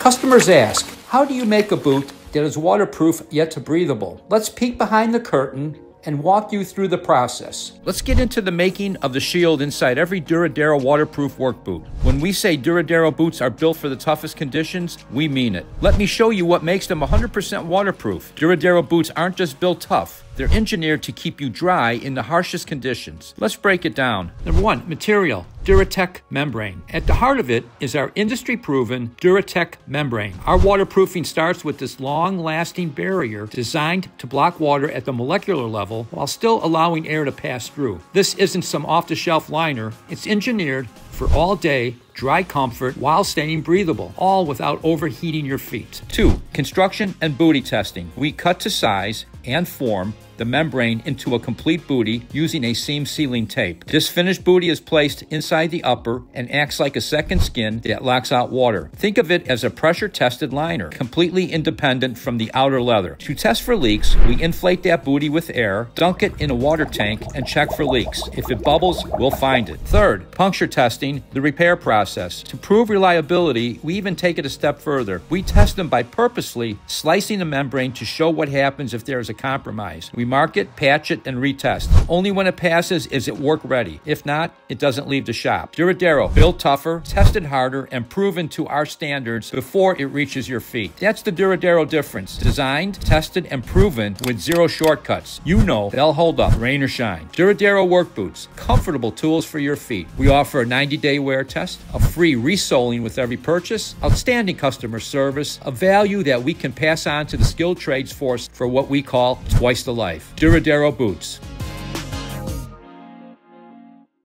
Customers ask, how do you make a boot that is waterproof yet breathable? Let's peek behind the curtain and walk you through the process. Let's get into the making of the shield inside every Duradero waterproof work boot. When we say Duradero boots are built for the toughest conditions, we mean it. Let me show you what makes them 100% waterproof. Duradero boots aren't just built tough. They're engineered to keep you dry in the harshest conditions. Let's break it down. Number one, material, Duratech membrane. At the heart of it is our industry-proven Duratech membrane. Our waterproofing starts with this long-lasting barrier designed to block water at the molecular level while still allowing air to pass through. This isn't some off-the-shelf liner. It's engineered for all-day dry comfort while staying breathable, all without overheating your feet. Two, construction and bootie testing. We cut to size and form the membrane into a complete bootie using a seam sealing tape. This finished bootie is placed inside the upper and acts like a second skin that locks out water. Think of it as a pressure-tested liner, completely independent from the outer leather. To test for leaks, we inflate that bootie with air, dunk it in a water tank, and check for leaks. If it bubbles, we'll find it. Third, puncture testing, the repair process. To prove reliability, we even take it a step further. We test them by purposely slicing the membrane to show what happens if there is a compromise. We mark it, patch it, and retest. Only when it passes is it work ready. If not, it doesn't leave the shop. Duradero, built tougher, tested harder, and proven to our standards before it reaches your feet. That's the Duradero difference. Designed, tested, and proven with zero shortcuts. You know they'll hold up, rain or shine. Duradero work boots, comfortable tools for your feet. We offer a 90-day wear test, a free resoling with every purchase, outstanding customer service, a value that we can pass on to the skilled trades force for what we call twice the life. Duradero boots.